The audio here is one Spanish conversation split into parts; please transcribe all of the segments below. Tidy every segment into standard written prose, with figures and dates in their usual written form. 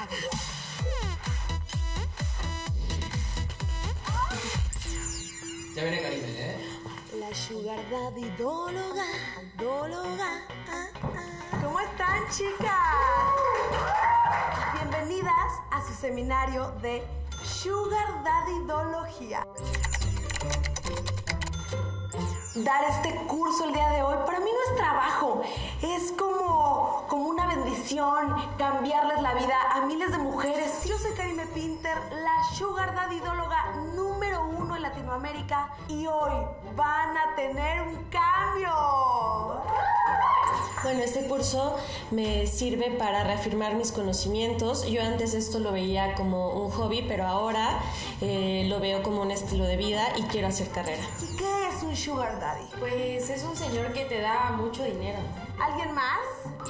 hagas. Ya viene Karime, ¿eh? La Sugardadidóloga, ¿Cómo están, chicas? Bienvenidas a su seminario de Sugardadidología. Dar este curso el día de hoy para mí no es trabajo, es como una bendición cambiarles la vida a miles de mujeres. Yo soy Karime Pinter, la Sugardadidóloga número 1 en Latinoamérica, y hoy van a tener un cambio. Bueno, este curso me sirve para reafirmar mis conocimientos. Yo antes esto lo veía como un hobby, pero ahora lo veo como un estilo de vida y quiero hacer carrera. ¿Y qué es un sugar daddy? Pues es un señor que te da mucho dinero. ¿Alguien más?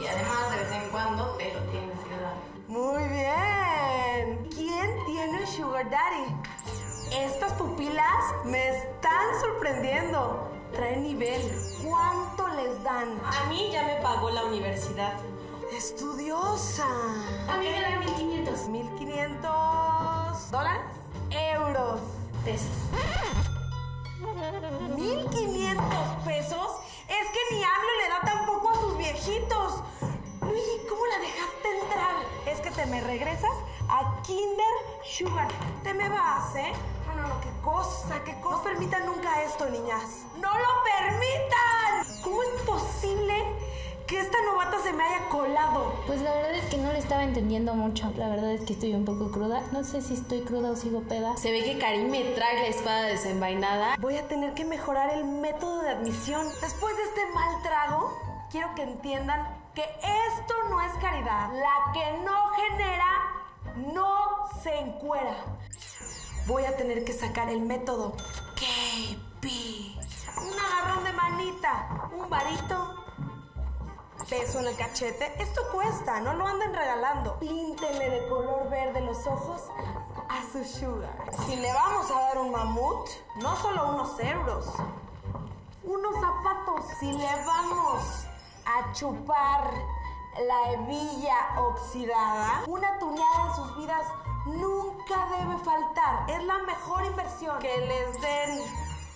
Y además de vez en cuando te lo tienes que dar. Muy bien. ¿Quién tiene un sugar daddy? Estas pupilas me están sorprendiendo. Trae nivel. ¿Cuánto les dan? A mí ya me pagó la universidad. ¡Estudiosa! A mí me dan 1500. ¿$1,500? Euros. Pesos. ¿$1,500? Es que ni AMLO le da tampoco a sus viejitos. Luigi, ¿cómo la dejaste entrar? Es que te me regresas a Kinder Sugar. Te me vas, ¿eh? No, qué cosa. No permitan nunca esto, niñas. ¡No lo permitan! ¿Cómo es posible que esta novata se me haya colado? Pues la verdad es que no le estaba entendiendo mucho. La verdad es que estoy un poco cruda. No sé si estoy cruda o sigo peda. Se ve que Karime trae la espada desenvainada. Voy a tener que mejorar el método de admisión. Después de este mal trago, quiero que entiendan que esto no es caridad. La que no genera, no se encuera. Voy a tener que sacar el método KP. Un agarrón de manita, un varito, peso en el cachete. Esto cuesta, no lo anden regalando. Píntenle de color verde los ojos a su sugar. Si le vamos a dar un mamut, no solo €1, unos zapatos. Si le vamos a chupar la hebilla oxidada, una tuneada en sus vidas nunca debe faltar. Es la mejor inversión. Que les den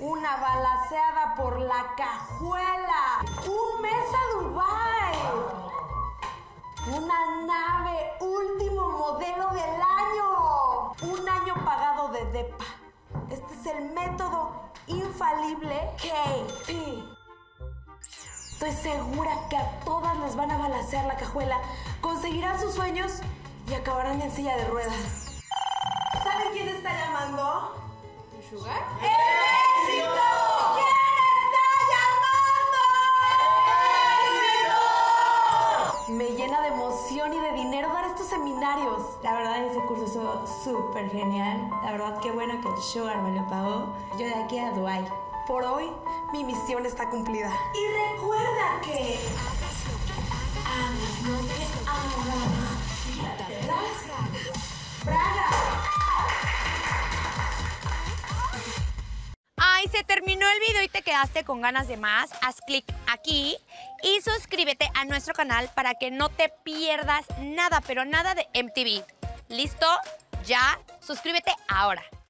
una balaceada por la cajuela. ¡Un mes a Dubái! Una nave último modelo del año. Un año pagado de depa. Este es el método infalible KP. Estoy segura que a todas les van a balacear la cajuela. Conseguirán sus sueños y acabarán en silla de ruedas. ¿Saben quién está llamando? ¿Tu sugar? ¡El éxito! ¿Quién está llamando? ¡El éxito! Me llena de emoción y de dinero dar estos seminarios. La verdad, ese curso estuvo súper genial. La verdad, qué bueno que el sugar me lo pagó. Yo de aquí a Dubái. Por hoy, mi misión está cumplida. Y recuerda que hagas lo que hagas, no te hagas. Quítate las bragas. Ay, se terminó el video y te quedaste con ganas de más. Haz clic aquí y suscríbete a nuestro canal para que no te pierdas nada, pero nada de MTV. ¿Listo? Ya, suscríbete ahora.